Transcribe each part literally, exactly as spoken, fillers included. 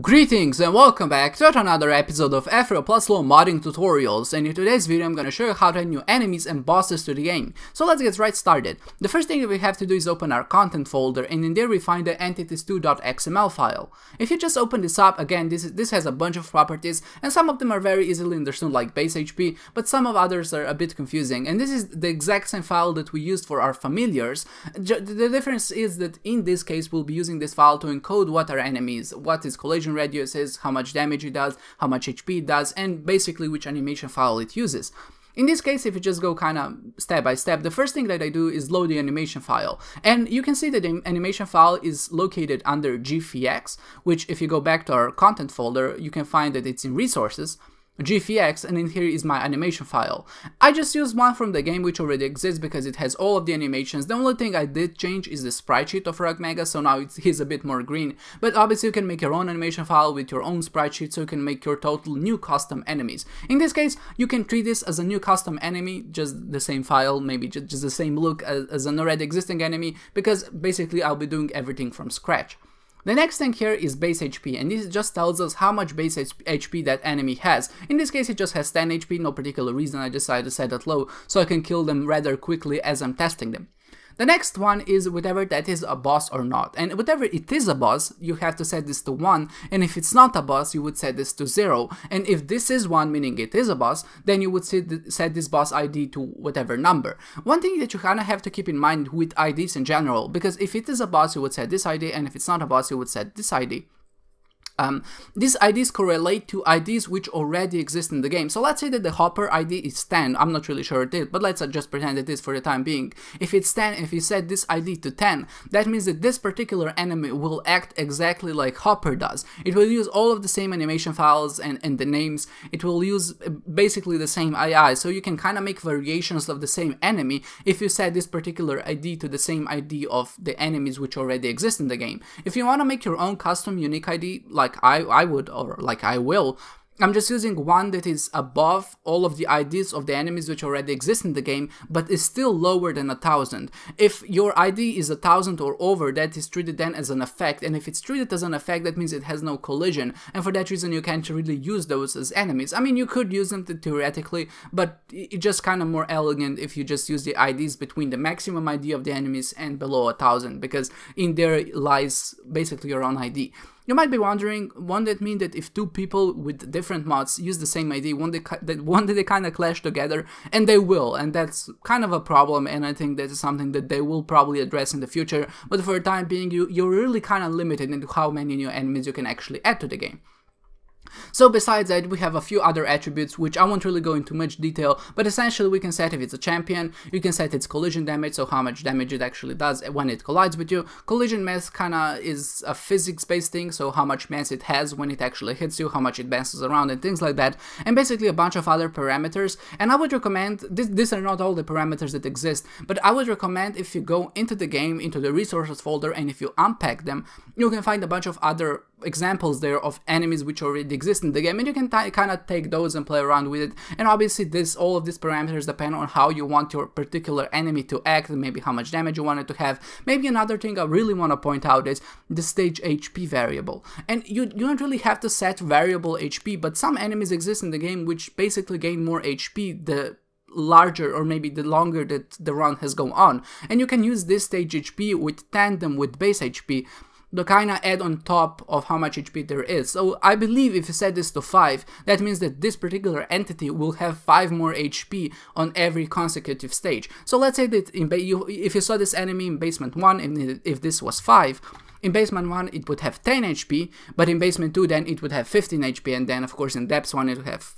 Greetings and welcome back to another episode of Afterbirth plus modding tutorials, and in today's video I'm gonna show you how to add new enemies and bosses to the game. So let's get right started. The first thing that we have to do is open our content folder, and in there we find the entities two dot x m l file. If you just open this up, again this is, this has a bunch of properties, and some of them are very easily understood like base H P, but some of others are a bit confusing, and this is the exact same file that we used for our familiars. The difference is that in this case we'll be using this file to encode what are enemies, what is collision radius is, how much damage it does, how much H P it does, and basically which animation file it uses. In this case, if you just go kind of step by step, the first thing that I do is load the animation file. And you can see that the animation file is located under G F X, which if you go back to our content folder, you can find that it's in resources, G F X, and in here is my animation file. I just used one from the game which already exists because it has all of the animations. The only thing I did change is the sprite sheet of Rag Mega, so now it's, he's a bit more green, but obviously you can make your own animation file with your own sprite sheet, so you can make your total new custom enemies. In this case, you can treat this as a new custom enemy, just the same file, maybe just, just the same look as, as an already existing enemy, because basically I'll be doing everything from scratch. The next thing here is base H P, and this just tells us how much base H P that enemy has. In this case it just has ten H P, no particular reason, I decided to set that low so I can kill them rather quickly as I'm testing them. The next one is whether that is a boss or not, and whatever it is a boss, you have to set this to one, and if it's not a boss, you would set this to zero, and if this is one, meaning it is a boss, then you would set this boss I D to whatever number. One thing that you kinda have to keep in mind with I Ds in general, because if it is a boss, you would set this I D, and if it's not a boss, you would set this I D. Um, these I Ds correlate to I Ds which already exist in the game. So let's say that the Hopper I D is ten, I'm not really sure it is, but let's just pretend it is for the time being. If it's ten, if you set this I D to ten, that means that this particular enemy will act exactly like Hopper does. It will use all of the same animation files and, and the names, it will use basically the same A I, so you can kind of make variations of the same enemy if you set this particular I D to the same I D of the enemies which already exist in the game. If you want to make your own custom unique I D, like like I, I would or like I will, I'm just using one that is above all of the I Ds of the enemies which already exist in the game, but is still lower than a thousand. If your I D is a thousand or over, that is treated then as an effect, and if it's treated as an effect, that means it has no collision, and for that reason you can't really use those as enemies. I mean, you could use them theoretically, but it's just kind of more elegant if you just use the I Ds between the maximum I D of the enemies and below a thousand, because in there lies basically your own I D. You might be wondering, won't that mean that if two people with different mods use the same I D, won't they, won't they kind of clash together? And they will, and that's kind of a problem, and I think that is something that they will probably address in the future, but for the time being, you, you're really kind of limited into how many new enemies you can actually add to the game. So besides that, we have a few other attributes which I won't really go into much detail, but essentially we can set if it's a champion, you can set its collision damage, so how much damage it actually does when it collides with you. Collision mass kinda is a physics based thing, so how much mass it has when it actually hits you, how much it bounces around and things like that, and basically a bunch of other parameters. And I would recommend, this, these are not all the parameters that exist, but I would recommend if you go into the game, into the resources folder, and if you unpack them, you can find a bunch of other examples there of enemies which already exist in the game, and you can kind of take those and play around with it. And obviously this, all of these parameters depend on how you want your particular enemy to act, and maybe how much damage you want it to have. Maybe another thing I really want to point out is the stage H P variable, and you, you don't really have to set variable H P, but some enemies exist in the game which basically gain more H P the larger or maybe the longer that the run has gone on, and you can use this stage H P with tandem with base H P to kind of add on top of how much H P there is. So I believe if you set this to five, that means that this particular entity will have five more H P on every consecutive stage. So let's say that in you, if you saw this enemy in basement one, and if this was five, in basement one it would have ten H P, but in basement two then it would have fifteen H P, and then of course in depth one it would have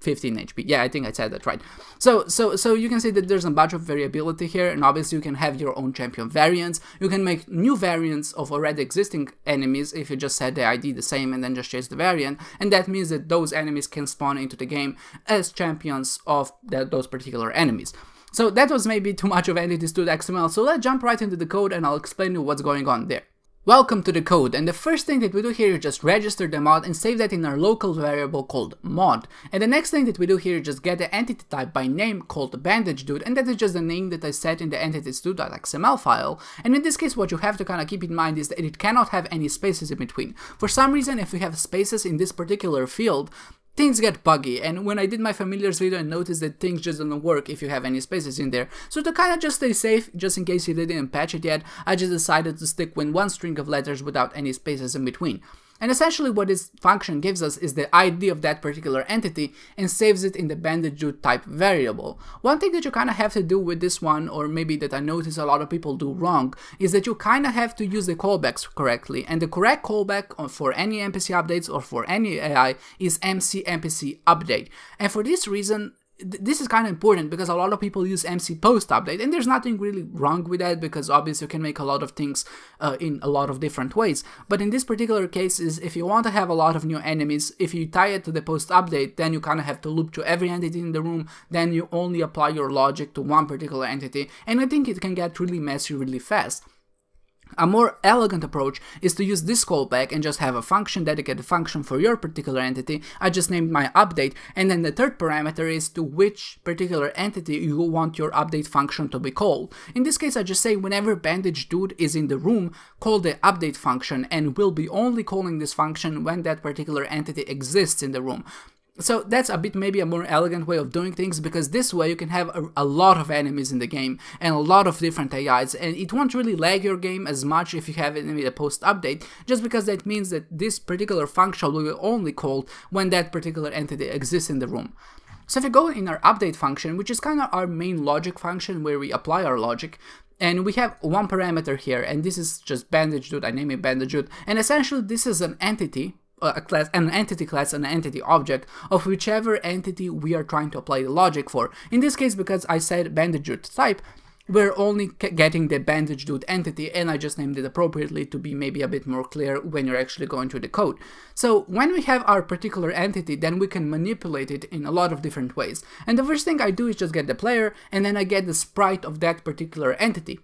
fifteen H P. Yeah, I think I said that right. So, so, so you can see that there's a bunch of variability here, and obviously you can have your own champion variants. You can make new variants of already existing enemies if you just set the I D the same and then just change the variant, and that means that those enemies can spawn into the game as champions of that, those particular enemies. So that was maybe too much of entities two dot x m l, so let's jump right into the code and I'll explain you what's going on there. Welcome to the code, and the first thing that we do here is just register the mod and save that in our local variable called mod. And the next thing that we do here is just get the entity type by name called BandageDude, and that is just the name that I set in the entities two dot x m l file. And in this case what you have to kind of keep in mind is that it cannot have any spaces in between. For some reason if we have spaces in this particular field, things get buggy, and when I did my familiars video I noticed that things just don't work if you have any spaces in there. So to kinda just stay safe, just in case you didn't patch it yet, I just decided to stick with one string of letters without any spaces in between. And essentially what this function gives us is the I D of that particular entity and saves it in the BandageDude type variable. One thing that you kind of have to do with this one, or maybe that I notice a lot of people do wrong, is that you kind of have to use the callbacks correctly. And the correct callback for any N P C updates or for any A I is M C N P C update. And for this reason, this is kind of important because a lot of people use M C post update, and there's nothing really wrong with that because obviously you can make a lot of things uh, in a lot of different ways. But in this particular case is if you want to have a lot of new enemies, if you tie it to the post update, then you kind of have to loop to every entity in the room, then you only apply your logic to one particular entity, and I think it can get really messy really fast. A more elegant approach is to use this callback and just have a function, dedicated function for your particular entity. I just named my update, and then the third parameter is to which particular entity you want your update function to be called. In this case I just say whenever BandageDude is in the room, call the update function, and we'll be only calling this function when that particular entity exists in the room. So that's a bit maybe a more elegant way of doing things, because this way you can have a, a lot of enemies in the game and a lot of different A Is, and it won't really lag your game as much if you have it in a post update, just because that means that this particular function will be only called when that particular entity exists in the room. So if you go in our update function, which is kind of our main logic function where we apply our logic, and we have one parameter here, and this is just BandageDude, I name it BandageDude, and essentially this is an entity, a class, an entity class, an entity object of whichever entity we are trying to apply the logic for. In this case, because I said BandageDude type, we're only getting the BandageDude entity, and I just named it appropriately to be maybe a bit more clear when you're actually going through the code. So when we have our particular entity, then we can manipulate it in a lot of different ways. And the first thing I do is just get the player, and then I get the sprite of that particular entity.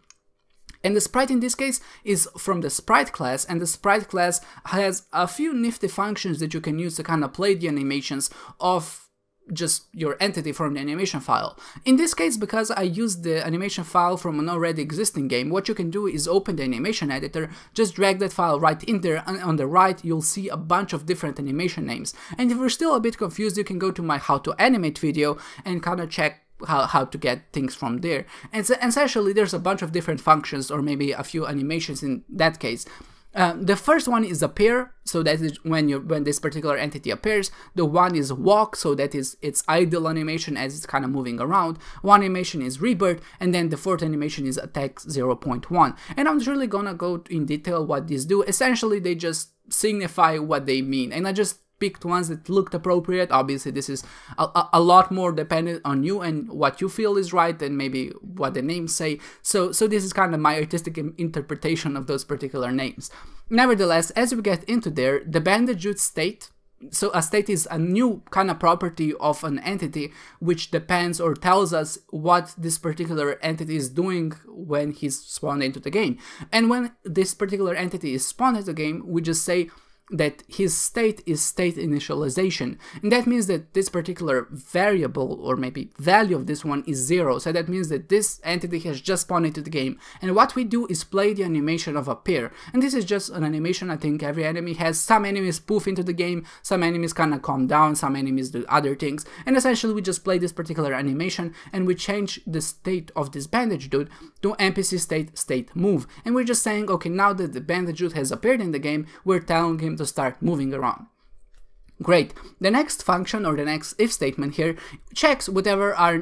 And the sprite in this case is from the sprite class, and the sprite class has a few nifty functions that you can use to kind of play the animations of just your entity from the animation file. In this case, because I used the animation file from an already existing game, what you can do is open the animation editor, just drag that file right in there, and on the right you'll see a bunch of different animation names. And if you're still a bit confused, you can go to my how to animate video and kind of check How, how to get things from there. And so essentially there's a bunch of different functions, or maybe a few animations in that case. Uh, the first one is appear, so that is when you when this particular entity appears. The one is walk, so that is its idle animation as it's kind of moving around. One animation is rebirth, and then the fourth animation is attack zero point one. And I'm really gonna go in detail what these do. Essentially they just signify what they mean, and I just picked ones that looked appropriate. Obviously this is a, a, a lot more dependent on you and what you feel is right and maybe what the names say, so so this is kind of my artistic interpretation of those particular names. Nevertheless, as we get into there, the BandageDude state, so a state is a new kind of property of an entity which depends or tells us what this particular entity is doing when he's spawned into the game. And when this particular entity is spawned into the game, we just say that his state is state initialization, and that means that this particular variable or maybe value of this one is zero, so that means that this entity has just spawned into the game. And what we do is play the animation of appear, and this is just an animation. I think every enemy has some enemies poof into the game, some enemies kind of calm down, some enemies do other things, and essentially we just play this particular animation and we change the state of this BandageDude to N P C state state move, and we're just saying okay, now that the BandageDude has appeared in the game, we're telling him to start moving around. Great. The next function, or the next if statement here, checks whatever our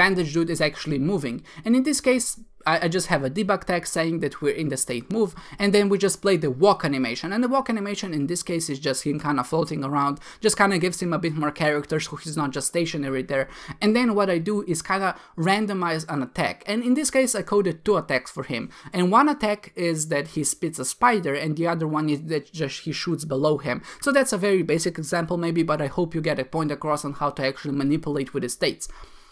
BandageDude is actually moving, and in this case I just have a debug tag saying that we're in the state move, and then we just play the walk animation. And the walk animation in this case is just him kind of floating around, just kind of gives him a bit more character so he's not just stationary there. And then what I do is kind of randomize an attack, and in this case I coded two attacks for him, and one attack is that he spits a spider and the other one is that just he shoots below him. So that's a very basic example maybe, but I hope you get a point across on how to actually manipulate with the states.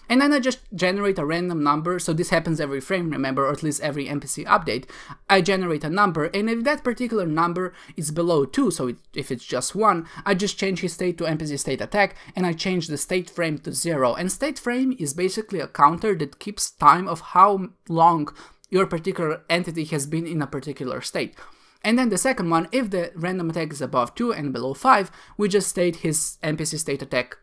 And then I just generate a random number, so this happens every frame, remember, or at least every N P C update. I generate a number, and if that particular number is below two, so it, if it's just one, I just change his state to N P C state attack, and I change the state frame to zero. And state frame is basically a counter that keeps time of how long your particular entity has been in a particular state. And then the second one, if the random attack is above two and below five, we just state his N P C state attack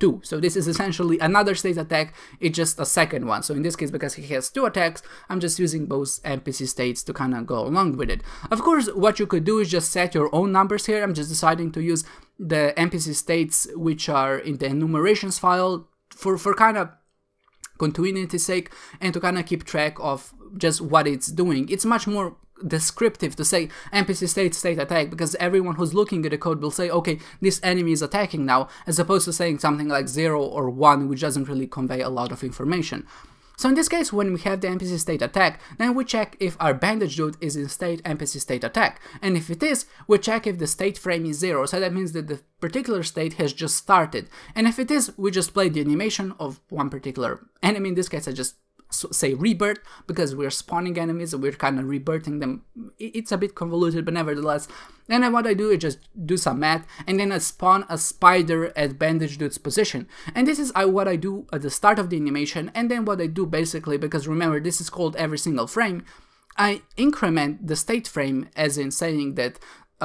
two. So this is essentially another state attack, it's just a second one. So in this case, because he has two attacks, I'm just using both N P C states to kind of go along with it. Of course, what you could do is just set your own numbers here. I'm just deciding to use the N P C states which are in the enumerations file for, for kind of continuity's sake and to kind of keep track of just what it's doing. It's much more descriptive to say N P C state state attack, because everyone who's looking at the code will say, okay, this enemy is attacking now, as opposed to saying something like zero or one, which doesn't really convey a lot of information. So in this case, when we have the N P C state attack, then we check if our bandage dude is in state N P C state attack, and if it is, we check if the state frame is zero, so that means that the particular state has just started, and if it is, we just play the animation of one particular enemy. In this case, I just So say rebirth, because we're spawning enemies and we're kind of rebirthing them. It's a bit convoluted, but nevertheless. And then what I do is just do some math, and then I spawn a spider at BandageDude's position. And this is what I do at the start of the animation, and then what I do basically, because remember this is called every single frame, I increment the state frame, as in saying that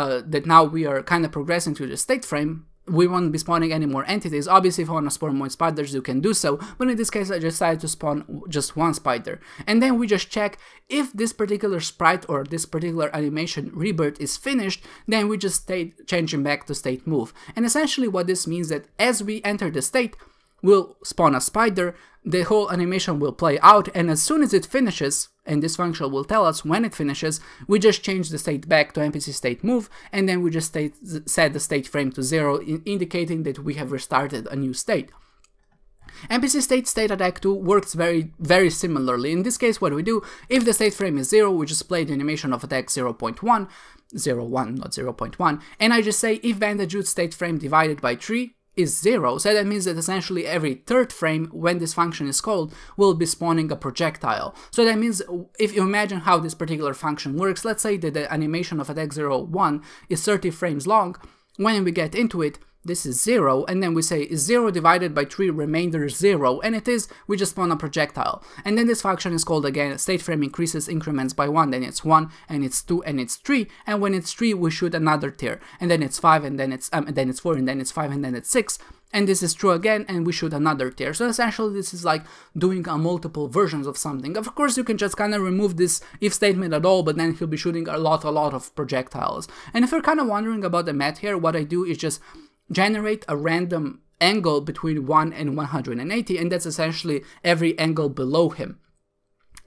uh, that now we are kind of progressing to the state frame. We won't be spawning any more entities. Obviously, if you want to spawn more spiders, you can do so, but in this case, I decided to spawn just one spider. And then we just check if this particular sprite or this particular animation rebirth is finished, then we just state, change him back to state move. And essentially what this means is that as we enter the state, we'll spawn a spider, the whole animation will play out, and as soon as it finishes, and this function will tell us when it finishes, we just change the state back to N P C state move, and then we just state, set the state frame to zero, indicating that we have restarted a new state. N P C state state attack two works very very similarly. In this case, what we do, if the state frame is zero, we just play the animation of attack zero point one, zero point one, not zero point one, and I just say if BandageDude's state frame divided by three is zero, so that means that essentially every third frame when this function is called will be spawning a projectile. So that means if you imagine how this particular function works, let's say that the animation of attack zero point one is thirty frames long. When we get into it, this is zero, and then we say is zero divided by three, remainder is zero, and it is, we just spawn a projectile. And then this function is called again, state frame increases, increments by one, then it's one, and it's two, and it's three, and when it's three, we shoot another tier, and then it's five, and then it's um, and then it's four, and then it's five, and then it's six, and this is true again, and we shoot another tier. So essentially, this is like doing a multiple versions of something. Of course, you can just kind of remove this if statement at all, but then he'll be shooting a lot, a lot of projectiles. And if you're kind of wondering about the math here, what I do is just generate a random angle between one and one hundred eighty, and that's essentially every angle below him.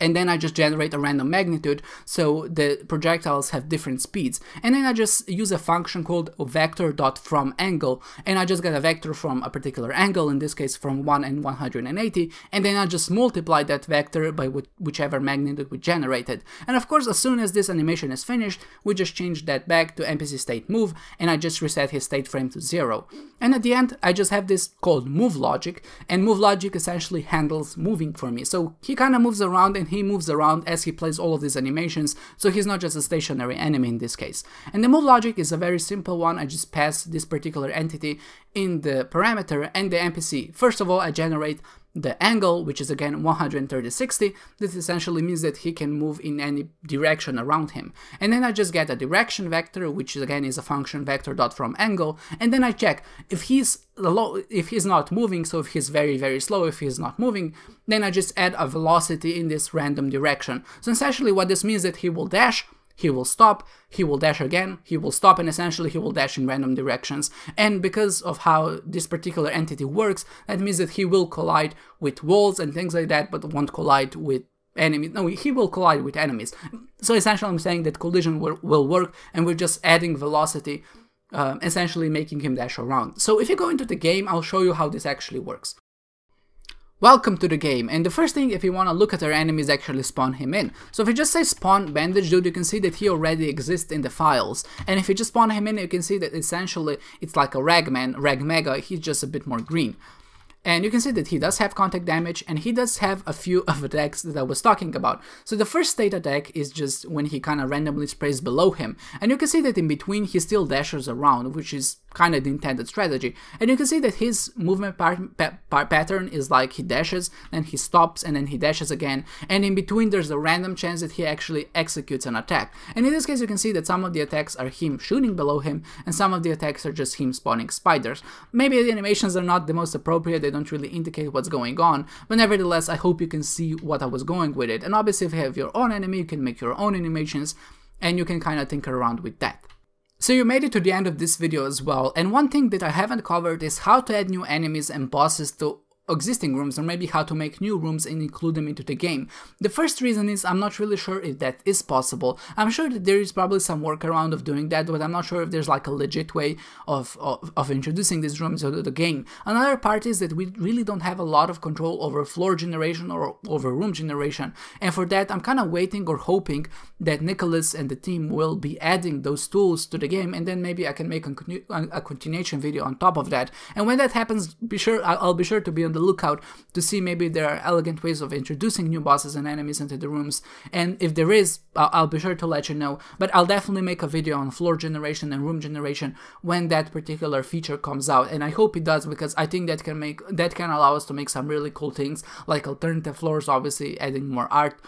And then I just generate a random magnitude, so the projectiles have different speeds. And then I just use a function called vector dot from angle, and I just get a vector from a particular angle, in this case from one and one hundred eighty, and then I just multiply that vector by whichever magnitude we generated. And of course, as soon as this animation is finished, we just change that back to N P C state move, and I just reset his state frame to zero. And at the end, I just have this called move logic, and move logic essentially handles moving for me. So he kind of moves around, and he moves around as he plays all of these animations, so he's not just a stationary enemy in this case. And the move logic is a very simple one. I just pass this particular entity in the parameter and the N P C. First of all, I generate the angle, which is again one hundred thirty sixty. This essentially means that he can move in any direction around him. And then I just get a direction vector, which again is a function vector dot from angle, and then I check if he's low, if he's not moving, so if he's very very slow, if he's not moving, then I just add a velocity in this random direction. So essentially what this means is that he will dash, he will stop, he will dash again, he will stop, and essentially he will dash in random directions. And because of how this particular entity works, that means that he will collide with walls and things like that, but won't collide with enemies. No, he will collide with enemies. So essentially I'm saying that collision will, will work, and we're just adding velocity, uh, essentially making him dash around. So if you go into the game, I'll show you how this actually works. Welcome to the game, and the first thing, if you want to look at our enemies, actually spawn him in. So if you just say spawn BandageDude, you can see that he already exists in the files, and if you just spawn him in, you can see that essentially it's like a Ragman, Rag Mega, he's just a bit more green. And you can see that he does have contact damage, and he does have a few of attacks that I was talking about. So the first state attack is just when he kind of randomly sprays below him, and you can see that in between he still dashes around, which is kind of the intended strategy. And you can see that his movement par pa pa pattern is like he dashes, then he stops, and then he dashes again, and in between there's a random chance that he actually executes an attack. And in this case you can see that some of the attacks are him shooting below him, and some of the attacks are just him spawning spiders. Maybe the animations are not the most appropriate, don't really indicate what's going on, but nevertheless I hope you can see what I was going with it. And obviously if you have your own anime you can make your own animations and you can kind of tinker around with that. So you made it to the end of this video as well, and one thing that I haven't covered is how to add new enemies and bosses to existing rooms, or maybe how to make new rooms and include them into the game. The first reason is I'm not really sure if that is possible. I'm sure that there is probably some workaround of doing that, but I'm not sure if there's like a legit way of, of, of introducing these rooms into the game. Another part is that we really don't have a lot of control over floor generation or over room generation, and for that I'm kind of waiting or hoping that Nicholas and the team will be adding those tools to the game, and then maybe I can make a, continu a continuation video on top of that. And when that happens, be sure I'll be sure to be on the lookout to see maybe there are elegant ways of introducing new bosses and enemies into the rooms, and if there is I'll be sure to let you know. But I'll definitely make a video on floor generation and room generation when that particular feature comes out, and I hope it does, because I think that can make that can allow us to make some really cool things like alternative floors, obviously adding more art,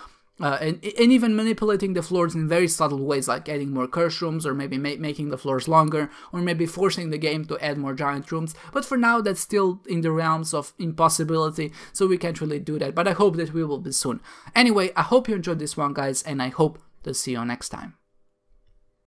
Uh, and, and even manipulating the floors in very subtle ways, like adding more curse rooms, or maybe ma making the floors longer, or maybe forcing the game to add more giant rooms. But for now that's still in the realms of impossibility, so we can't really do that, but I hope that we will be soon. Anyway, I hope you enjoyed this one guys, and I hope to see you next time.